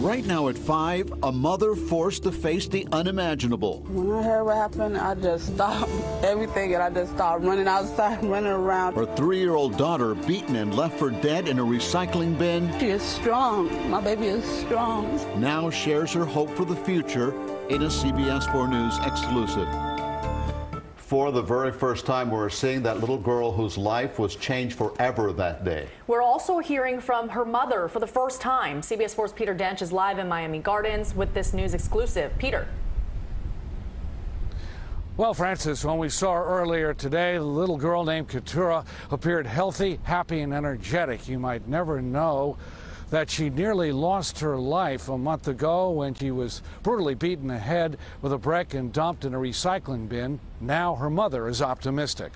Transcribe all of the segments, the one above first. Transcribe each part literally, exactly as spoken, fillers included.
Right now at five, a mother forced to face the unimaginable. When I heard what happened, I just stopped everything and I just started running outside, running around. Her three-year-old daughter beaten and left for dead in a recycling bin. She is strong. My baby is strong. Now shares her hope for the future in a C B S four News exclusive. For the very first time, we're seeing that little girl whose life was changed forever that day. We're also hearing from her mother for the first time. C B S four's Peter D'Oench is live in Miami Gardens with this news exclusive. Peter. Well, Francis, when we saw her earlier today, the little girl named Keturah appeared healthy, happy, and energetic. You might never know that she nearly lost her life a month ago when she was brutally beaten in the head with a brick and dumped in a recycling bin. Now her mother is optimistic.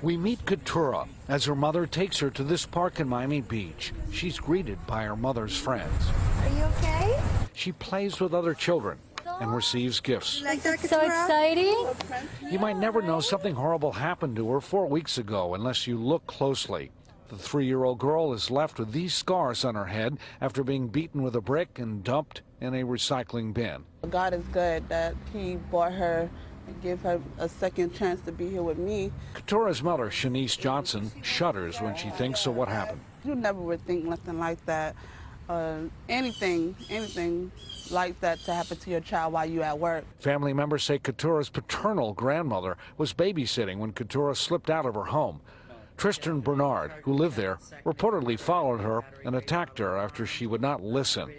We meet Keturah as her mother takes her to this park in Miami Beach. She's greeted by her mother's friends. Are you okay? She plays with other children and receives gifts. Like that, so exciting. You might never know something horrible happened to her four weeks ago unless you look closely. The three-year-old girl is left with these scars on her head after being beaten with a brick and dumped in a recycling bin. God is good that he brought her and gave her a second chance to be here with me. Keturah's mother, Shanice Johnson, shudders when she thinks of what happened. You never would think nothing like that. Uh, anything, anything like that to happen to your child while you're at work. Family members say Keturah's paternal grandmother was babysitting when Keturah slipped out of her home. Tristan Bernard, who lived there, reportedly followed her and attacked her after she would not listen.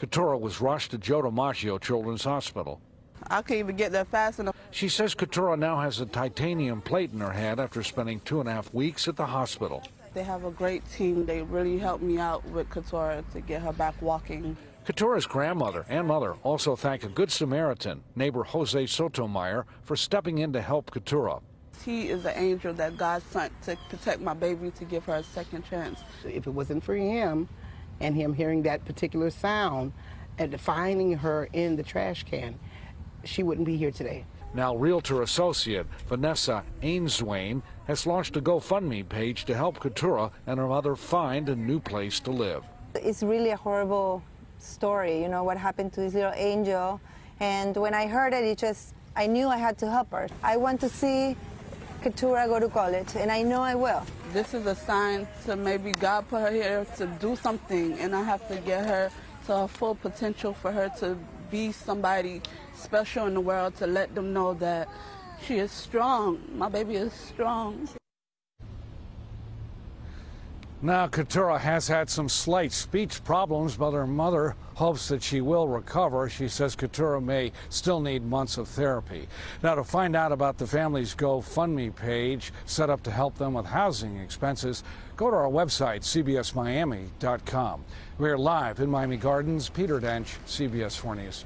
Keturah was rushed to Joe DiMaggio Children's Hospital. I can't even get there fast enough. She says Keturah now has a titanium plate in her head after spending two and a half weeks at the hospital. They have a great team. They really helped me out with Keturah to get her back walking. Keturah's grandmother and mother also thank a good Samaritan, neighbor Jose Sotomayor, for stepping in to help Keturah. He is an angel that God sent to protect my baby, to give her a second chance. If it wasn't for him and him hearing that particular sound and finding her in the trash can, she wouldn't be here today. Now realtor associate Vanessa Ainswain has launched a GoFundMe page to help Keturah and her mother find a new place to live. It's really a horrible story, you know, what happened to this little angel. And when I heard it, it just, I knew I had to help her. I want to see Keturah go to college, and I know I will. This is a sign to maybe God put her here to do something, and I have to get her to her full potential for her to be somebody special in the world, to let them know that she is strong. My baby is strong. Now, Keturah has had some slight speech problems, but her mother hopes that she will recover. She says Keturah may still need months of therapy. Now, to find out about the family's GoFundMe page set up to help them with housing expenses, go to our website, c b s miami dot com. We're live in Miami Gardens. Peter D'Oench, C B S four News.